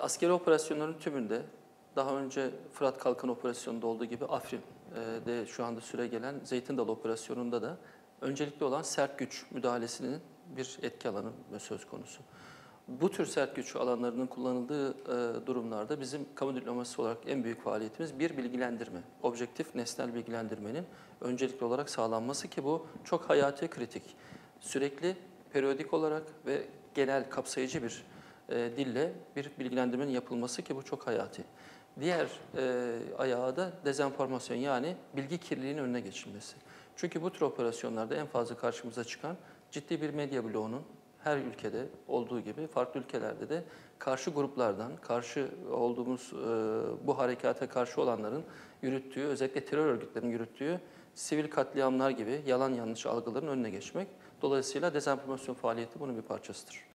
Askeri operasyonların tümünde, daha önce Fırat Kalkan Operasyonu'nda olduğu gibi Afrin'de şu anda süregelen Zeytin Dalı Operasyonu'nda da öncelikli olan sert güç müdahalesinin bir etki alanı söz konusu. Bu tür sert güç alanlarının kullanıldığı durumlarda bizim kamu diplomasisi olarak en büyük faaliyetimiz bir bilgilendirme, objektif nesnel bilgilendirmenin öncelikli olarak sağlanması ki bu çok hayati kritik. Sürekli, periyodik olarak ve genel kapsayıcı bir dille bir bilgilendirmenin yapılması ki bu çok hayati. Diğer ayağı da dezenformasyon yani bilgi kirliliğinin önüne geçilmesi. Çünkü bu tür operasyonlarda en fazla karşımıza çıkan ciddi bir medya bloğunun her ülkede olduğu gibi farklı ülkelerde de karşı gruplardan, karşı olduğumuz bu harekata karşı olanların yürüttüğü, özellikle terör örgütlerinin yürüttüğü sivil katliamlar gibi yalan yanlış algıların önüne geçmek. Dolayısıyla dezenformasyon faaliyeti bunun bir parçasıdır.